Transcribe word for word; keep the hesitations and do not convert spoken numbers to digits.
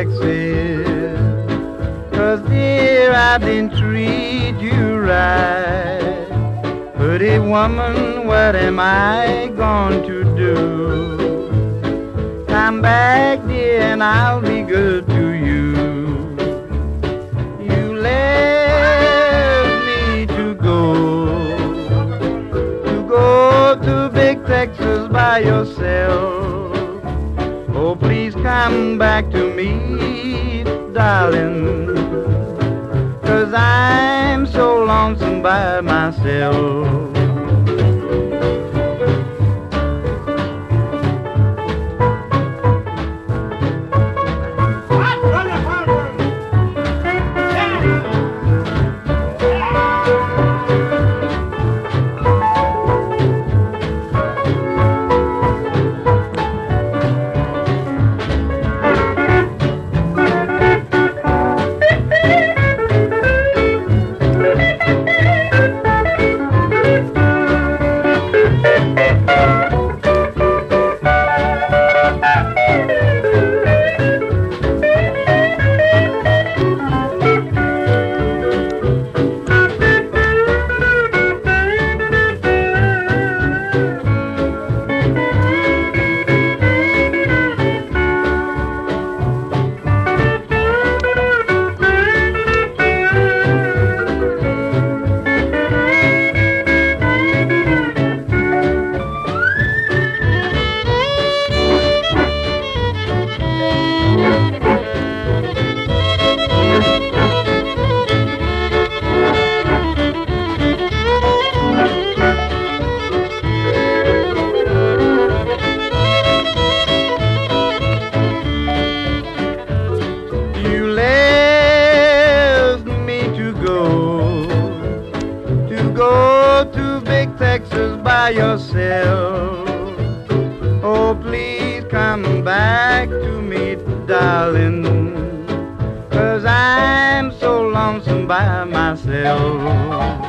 Texas, 'cause dear, I didn't treat you right. Pretty woman, what am I going to do? Come back, dear, and I'll be good to you. You left me to go, to go to Big Texas by yourself. Oh, please come back to me, darling, 'cause I'm so lonesome by myself. By yourself, oh please come back to me, darling, 'cause I'm so lonesome by myself.